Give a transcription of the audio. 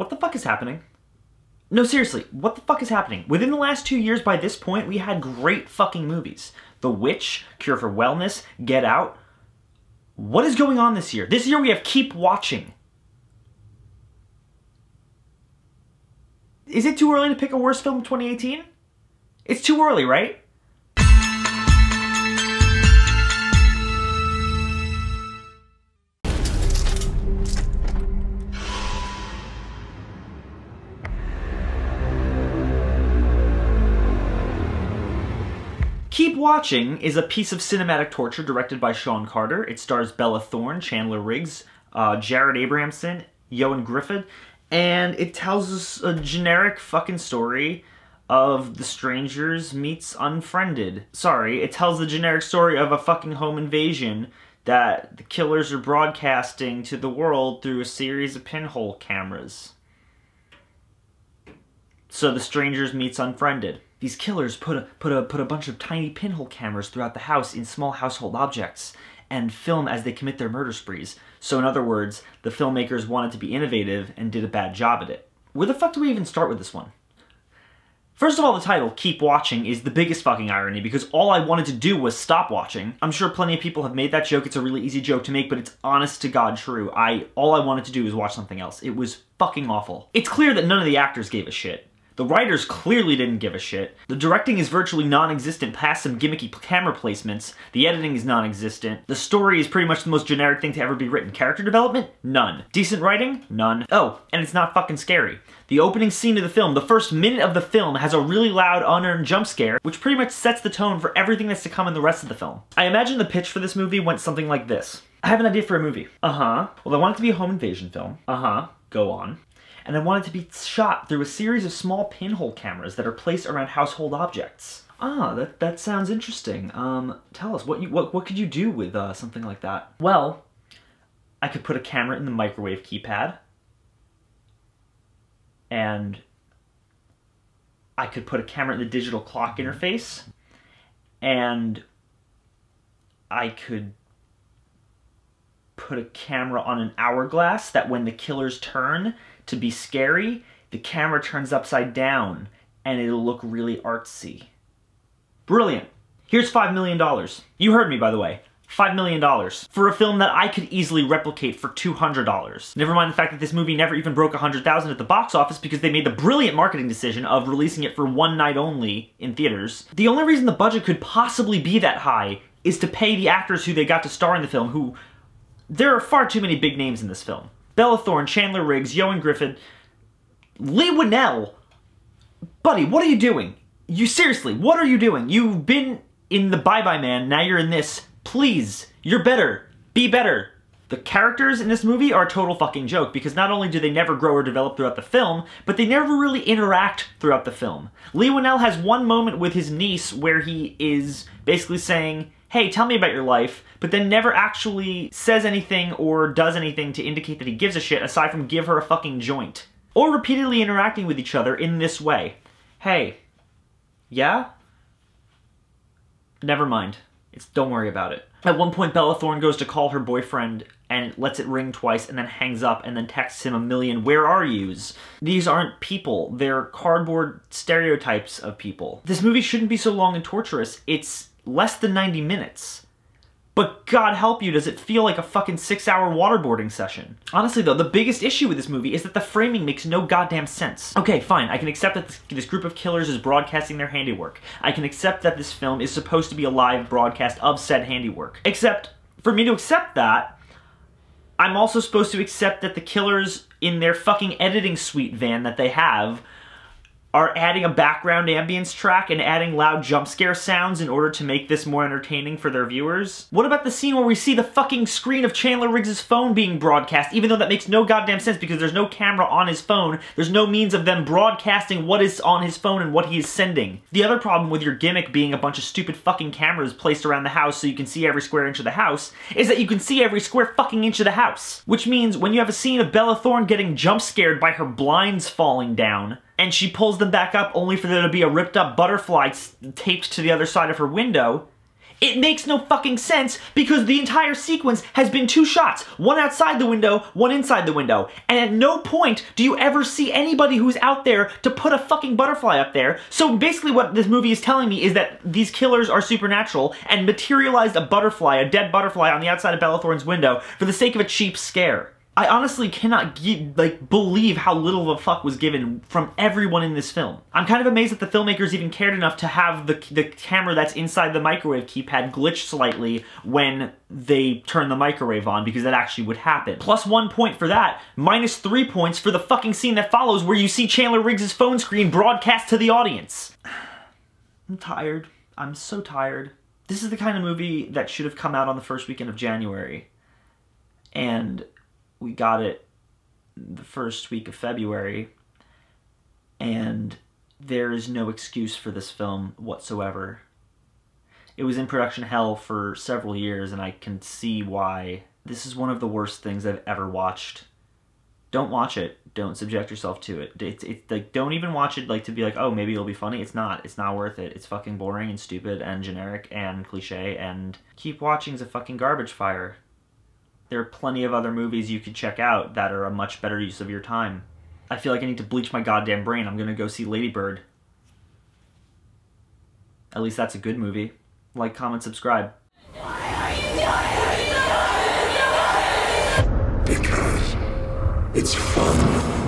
What the fuck is happening? No, seriously, what the fuck is happening? Within the last 2 years, by this point, we had great fucking movies. The Witch, Cure for Wellness, Get Out. What is going on this year? This year we have Keep Watching. Is it too early to pick a worst film of 2018? It's too early, right? Keep Watching is a piece of cinematic torture directed by Sean Carter. It stars Bella Thorne, Chandler Riggs, Jared Abrahamson, Ioan Gruffudd, and it tells us a generic fucking story of The Strangers meets Unfriended. Sorry, it tells the generic story of a fucking home invasion that the killers are broadcasting to the world through a series of pinhole cameras. So The Strangers meets Unfriended. These killers put a bunch of tiny pinhole cameras throughout the house in small household objects and film as they commit their murder sprees. So in other words, the filmmakers wanted to be innovative and did a bad job at it. Where the fuck do we even start with this one? First of all, the title, Keep Watching, is the biggest fucking irony because all I wanted to do was stop watching. I'm sure plenty of people have made that joke. It's a really easy joke to make, but it's honest to God true. All I wanted to do was watch something else. It was fucking awful. It's clear that none of the actors gave a shit. The writers clearly didn't give a shit. The directing is virtually non-existent past some gimmicky camera placements. The editing is non-existent. The story is pretty much the most generic thing to ever be written. Character development? None. Decent writing? None. Oh, and it's not fucking scary. The opening scene of the film, the first minute of the film, has a really loud unearned jump scare, which pretty much sets the tone for everything that's to come in the rest of the film. I imagine the pitch for this movie went something like this. I have an idea for a movie. Well, I want it to be a home invasion film. Go on. And I want it to be shot through a series of small pinhole cameras that are placed around household objects. That sounds interesting. Tell us, what could you do with something like that? Well, I could put a camera in the microwave keypad. And I could put a camera in the digital clock interface. And I could put a camera on an hourglass that when the killers turn to be scary, the camera turns upside down and it'll look really artsy. Brilliant. Here's $5 million. You heard me, by the way. $5 million. For a film that I could easily replicate for $200. Never mind the fact that this movie never even broke 100,000 at the box office because they made the brilliant marketing decision of releasing it for one night only in theaters. The only reason the budget could possibly be that high is to pay the actors who they got to star in the film, who... There are far too many big names in this film. Bella Thorne, Chandler Riggs, Ioan Gruffudd, Leigh Whannell. Buddy, what are you doing? Seriously, what are you doing? You've been in the Bye Bye Man, now you're in this. Please, you're better. Be better. The characters in this movie are a total fucking joke because not only do they never grow or develop throughout the film, but they never really interact throughout the film. Leigh Whannell has one moment with his niece where he is basically saying, hey, tell me about your life, but then never actually says anything or does anything to indicate that he gives a shit aside from give her a fucking joint. Or repeatedly interacting with each other in this way. Hey, yeah? Never mind. Don't worry about it. At one point, Bella Thorne goes to call her boyfriend and lets it ring twice and then hangs up and then texts him a million where are yous. These aren't people. They're cardboard stereotypes of people. This movie shouldn't be so long and torturous. It's less than 90 minutes. But God help you, does it feel like a fucking 6-hour waterboarding session. Honestly though, the biggest issue with this movie is that the framing makes no goddamn sense. Okay, fine, I can accept that this group of killers is broadcasting their handiwork. I can accept that this film is supposed to be a live broadcast of said handiwork. Except, for me to accept that, I'm also supposed to accept that the killers in their fucking editing suite van that they have are adding a background ambience track and adding loud jump scare sounds in order to make this more entertaining for their viewers? What about the scene where we see the fucking screen of Chandler Riggs' phone being broadcast, even though that makes no goddamn sense because there's no camera on his phone, there's no means of them broadcasting what is on his phone and what he is sending? The other problem with your gimmick being a bunch of stupid fucking cameras placed around the house so you can see every square inch of the house is that you can see every square fucking inch of the house. Which means when you have a scene of Bella Thorne getting jump scared by her blinds falling down, and she pulls them back up only for there to be a ripped up butterfly taped to the other side of her window, It makes no fucking sense because the entire sequence has been two shots, one outside the window, one inside the window, and at no point do you ever see anybody who's out there to put a fucking butterfly up there. So basically what this movie is telling me is that these killers are supernatural and materialized a butterfly, a dead butterfly on the outside of Bella Thorne's window for the sake of a cheap scare. I honestly cannot believe how little of a fuck was given from everyone in this film. I'm kind of amazed that the filmmakers even cared enough to have the camera that's inside the microwave keypad glitch slightly when they turn the microwave on, because that actually would happen. Plus 1 point for that, minus 3 points for the fucking scene that follows where you see Chandler Riggs' phone screen broadcast to the audience. I'm tired. I'm so tired. This is the kind of movie that should have come out on the first weekend of January. And we got it the first week of February, and there is no excuse for this film whatsoever. It was in production hell for several years, and I can see why. This is one of the worst things I've ever watched. Don't watch it. Don't subject yourself to it. It's like, don't even watch it like to be like, oh, maybe it'll be funny. It's not. It's not worth it. It's fucking boring and stupid and generic and cliche, and Keep Watching is a fucking garbage fire. There are plenty of other movies you could check out that are a much better use of your time. I feel like I need to bleach my goddamn brain. I'm gonna go see Lady Bird. At least that's a good movie. Like, comment, subscribe. Because it's fun.